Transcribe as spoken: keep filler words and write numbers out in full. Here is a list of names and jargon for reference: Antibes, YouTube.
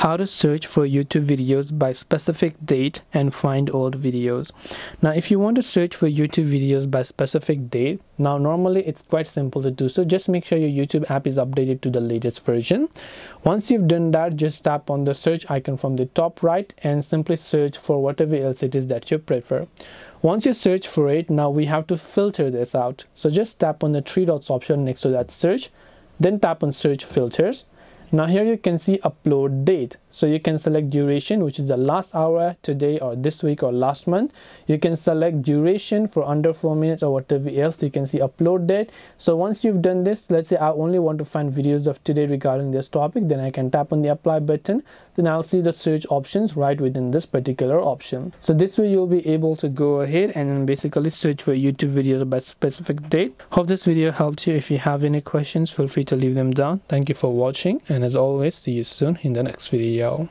how to search for YouTube videos by specific date and find old videos. Now if you want to search for YouTube videos by specific date, now normally it's quite simple to do so. Just make sure your YouTube app is updated to the latest version. Once you've done that, just tap on the search icon from the top right and simply search for whatever else it is that you prefer. Once you search for it, now we have to filter this out. So just tap on the three dots option next to that search, then tap on search filters. Now here you can see upload date, so you can select duration, which is the last hour, today, or this week, or last month. You can select duration for under four minutes or whatever else. You can see upload date. So once you've done this, let's say I only want to find videos of today regarding this topic, then I can tap on the apply button. Then I'll see the search options right within this particular option. So this way you'll be able to go ahead and then basically search for YouTube videos by specific date. Hope this video helped you. If you have any questions, feel free to leave them down. Thank you for watching, and And as always, see you soon in the next video.